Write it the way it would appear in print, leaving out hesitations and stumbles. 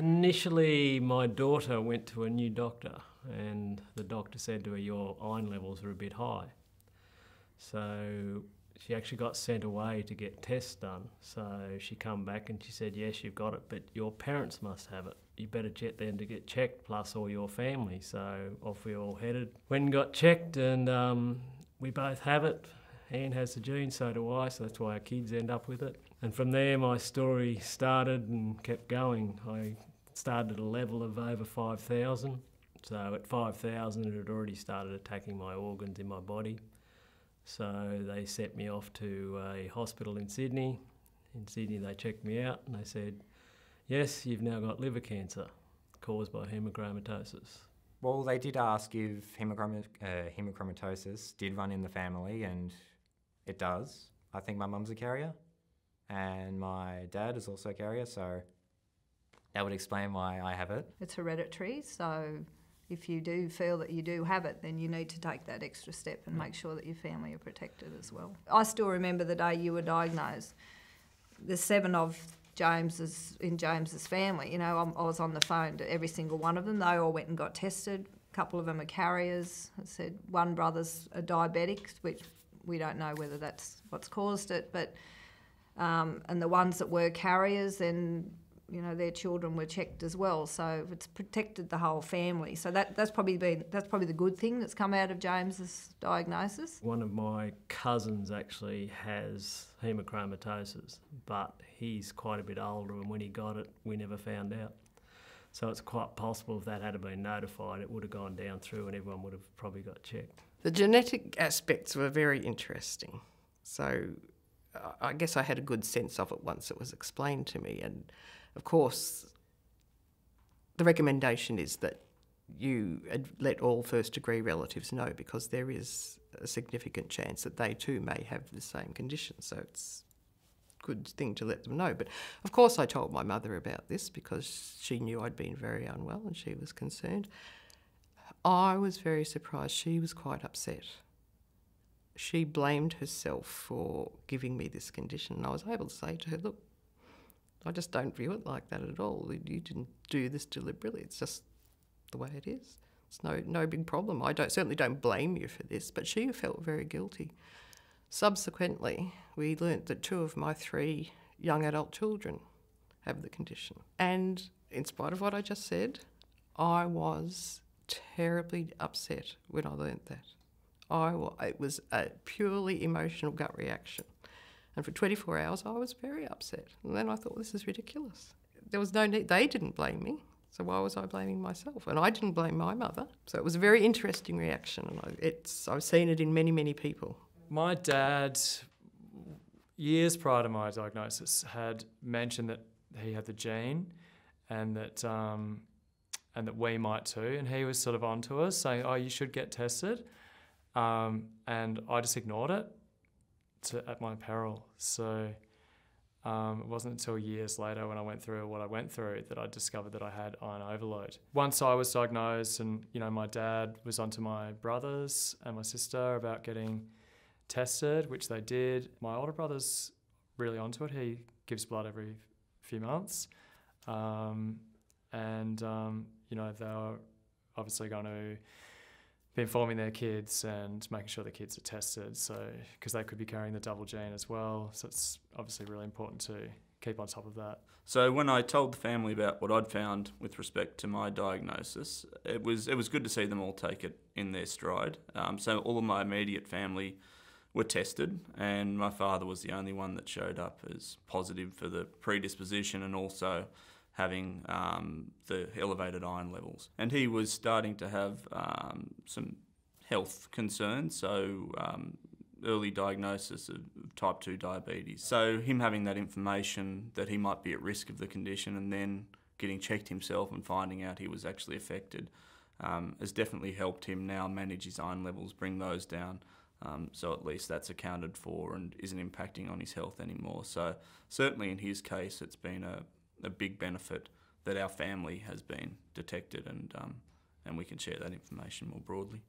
Initially, my daughter went to a new doctor, and the doctor said to her, your iron levels are a bit high. So she actually got sent away to get tests done. So she come back and she said, yes, you've got it, but your parents must have it. You better get them to get checked, plus all your family. So off we all headed. Went and got checked, and we both have it. Anne has the gene, so do I, so that's why our kids end up with it. And from there, my story started and kept going. I started at a level of over 5,000. So at 5,000, it had already started attacking my organs in my body. So they sent me off to a hospital in Sydney. In Sydney, they checked me out and they said, yes, you've now got liver cancer caused by haemochromatosis. Well, they did ask if haemochromatosis did run in the family, and it does. I think my mum's a carrier, and my dad is also a carrier, so that would explain why I have it. It's hereditary, so if you do feel that you do have it, then you need to take that extra step and make sure that your family are protected as well. I still remember the day you were diagnosed. There's 7 of James's in James's family. You know, I was on the phone to every single one of them. They all went and got tested. A couple of them are carriers. I said one brother's a diabetic, which we don't know whether that's what's caused it, but and the ones that were carriers, then, you know, their children were checked as well, so it's protected the whole family. So that's probably the good thing that's come out of James's diagnosis. One of my cousins actually has haemochromatosis, but he's quite a bit older, and when he got it, we never found out. So it's quite possible if that had been notified, it would have gone down through and everyone would have probably got checked. The genetic aspects were very interesting. So I guess I had a good sense of it once it was explained to me, and of course, the recommendation is that you let all first-degree relatives know, because there is a significant chance that they too may have the same condition, so it's a good thing to let them know. But of course I told my mother about this because she knew I'd been very unwell and she was concerned. I was very surprised. She was quite upset. She blamed herself for giving me this condition, and I was able to say to her, look, I just don't view it like that at all. You didn't do this deliberately. It's just the way it is. It's no big problem. I certainly don't blame you for this, but she felt very guilty. Subsequently, we learnt that 2 of my 3 young adult children have the condition. And in spite of what I just said, I was terribly upset when I learnt that. It was a purely emotional gut reaction. And for 24 hours, I was very upset. And then I thought, this is ridiculous. There was no need. They didn't blame me, so why was I blaming myself? And I didn't blame my mother. So it was a very interesting reaction, and I've seen it in many, many people. My dad, years prior to my diagnosis, had mentioned that he had the gene, and that we might too. And he was sort of onto us, saying, oh, you should get tested. And I just ignored it. At my peril. So it wasn't until years later, when I went through what I went through, that I discovered that I had iron overload. Once I was diagnosed, and you know, my dad was onto my brothers and my sister about getting tested, which they did. My older brother's really onto it. He gives blood every few months, you know, they were obviously going to be informing their kids and making sure the kids are tested, so because they could be carrying the double gene as well. So it's obviously really important to keep on top of that. So when I told the family about what I'd found with respect to my diagnosis, it was good to see them all take it in their stride. So all of my immediate family were tested, and my father was the only one that showed up as positive for the predisposition and also having the elevated iron levels. And he was starting to have some health concerns, so early diagnosis of type 2 diabetes. So him having that information that he might be at risk of the condition, and then getting checked himself and finding out he was actually affected, has definitely helped him now manage his iron levels, bring those down. So at least that's accounted for and isn't impacting on his health anymore. So certainly in his case, it's been a big benefit that our family has been detected, and we can share that information more broadly.